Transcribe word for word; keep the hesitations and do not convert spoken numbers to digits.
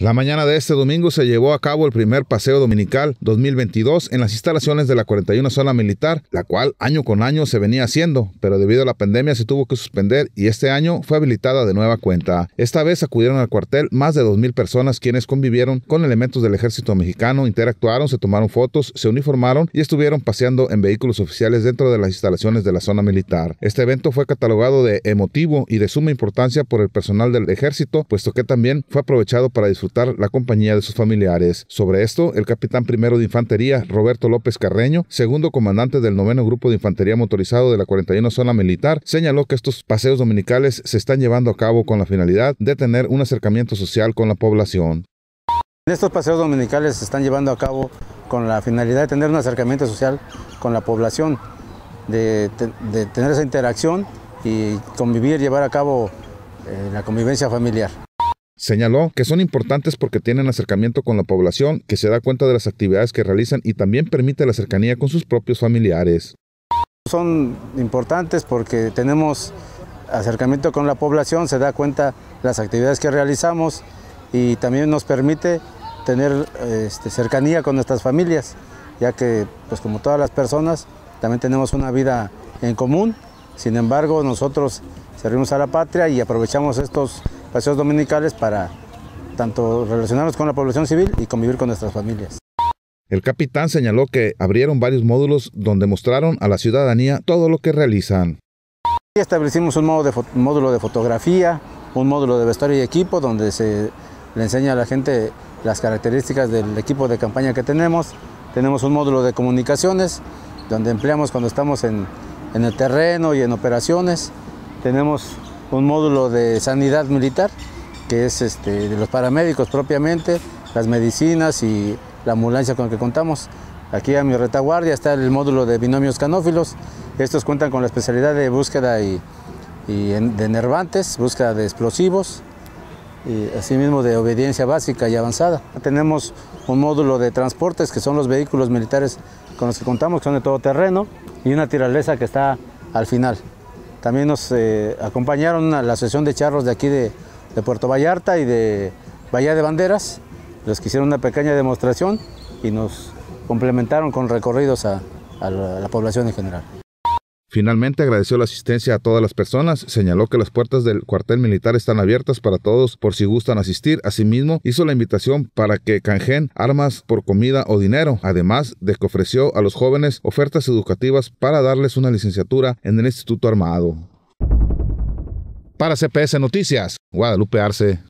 La mañana de este domingo se llevó a cabo el primer Paseo Dominical dos mil veintidós en las instalaciones de la cuarenta y uno Zona Militar, la cual año con año se venía haciendo, pero debido a la pandemia se tuvo que suspender y este año fue habilitada de nueva cuenta. Esta vez acudieron al cuartel más de dos mil personas quienes convivieron con elementos del Ejército Mexicano, interactuaron, se tomaron fotos, se uniformaron y estuvieron paseando en vehículos oficiales dentro de las instalaciones de la Zona Militar. Este evento fue catalogado de emotivo y de suma importancia por el personal del Ejército, puesto que también fue aprovechado para disfrutar la compañía de sus familiares. Sobre esto, el capitán primero de Infantería, Roberto López Carreño, segundo comandante del noveno Grupo de Infantería Motorizado de la cuarenta y uno Zona Militar, señaló que estos paseos dominicales se están llevando a cabo con la finalidad de tener un acercamiento social con la población. Estos paseos dominicales se están llevando a cabo con la finalidad de tener un acercamiento social con la población, de, de tener esa interacción y convivir, llevar a cabo eh, la convivencia familiar. Señaló que son importantes porque tienen acercamiento con la población, que se da cuenta de las actividades que realizan y también permite la cercanía con sus propios familiares. Son importantes porque tenemos acercamiento con la población, se da cuenta de las actividades que realizamos y también nos permite tener este, cercanía con nuestras familias, ya que, pues como todas las personas, también tenemos una vida en común. Sin embargo, nosotros servimos a la patria y aprovechamos estos paseos dominicales para tanto relacionarnos con la población civil y convivir con nuestras familias. El capitán señaló que abrieron varios módulos donde mostraron a la ciudadanía todo lo que realizan. Establecimos un modo de un módulo de fotografía, un módulo de vestuario y equipo, donde se le enseña a la gente las características del equipo de campaña que tenemos. Tenemos un módulo de comunicaciones, donde empleamos cuando estamos en, en el terreno y en operaciones. Tenemos un módulo de sanidad militar, que es este, de los paramédicos propiamente, las medicinas y la ambulancia con la que contamos. Aquí a mi retaguardia está el módulo de binomios canófilos. Estos cuentan con la especialidad de búsqueda y, y de enervantes, búsqueda de explosivos, y asimismo de obediencia básica y avanzada. Tenemos un módulo de transportes, que son los vehículos militares con los que contamos, que son de todo terreno, y una tiralesa que está al final. También nos eh, acompañaron a la Asociación de Charros de aquí de, de Puerto Vallarta y de Bahía de Banderas, los que hicieron una pequeña demostración y nos complementaron con recorridos a, a, la, a la población en general. Finalmente agradeció la asistencia a todas las personas, señaló que las puertas del cuartel militar están abiertas para todos por si gustan asistir. Asimismo, hizo la invitación para que canjeen armas por comida o dinero, además de que ofreció a los jóvenes ofertas educativas para darles una licenciatura en el Instituto Armado. Para C P S Noticias, Guadalupe Arce.